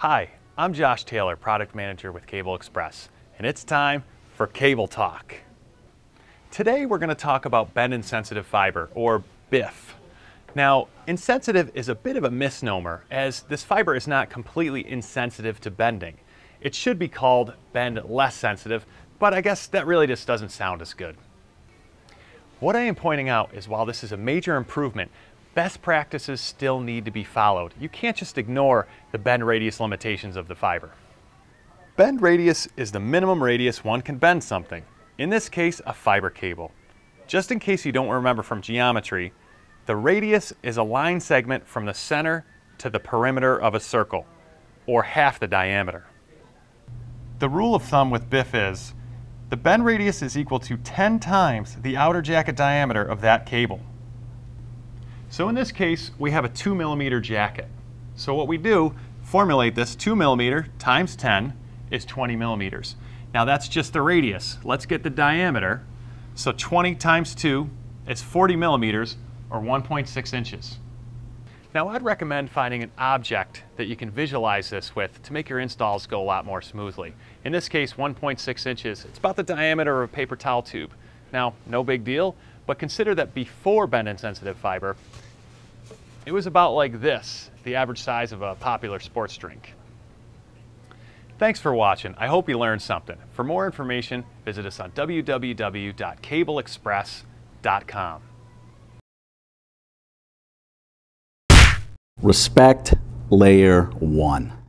Hi, I'm Josh Taylor, Product Manager with CABLExpress, and it's time for Cable Talk. Today we're going to talk about Bend Insensitive Fiber, or BIF. Now, insensitive is a bit of a misnomer, as this fiber is not completely insensitive to bending. It should be called bend less sensitive, but I guess that really just doesn't sound as good. What I am pointing out is while this is a major improvement, best practices still need to be followed. You can't just ignore the bend radius limitations of the fiber. Bend radius is the minimum radius one can bend something, in this case a fiber cable. Just in case you don't remember from geometry, the radius is a line segment from the center to the perimeter of a circle, or half the diameter. The rule of thumb with BIF is the bend radius is equal to 10 times the outer jacket diameter of that cable. So in this case, we have a 2 millimeter jacket. So what we do, formulate this 2 millimeter times 10 is 20 millimeters. Now that's just the radius. Let's get the diameter. So 20 times 2 is 40 millimeters or 1.6 inches. Now I'd recommend finding an object that you can visualize this with to make your installs go a lot more smoothly. In this case, 1.6 inches. It's about the diameter of a paper towel tube. Now, no big deal, but consider that before bend insensitive fiber, it was about like this, the average size of a popular sports drink. Thanks for watching. I hope you learned something. For more information, visit us on www.cableexpress.com. Respect Layer 1.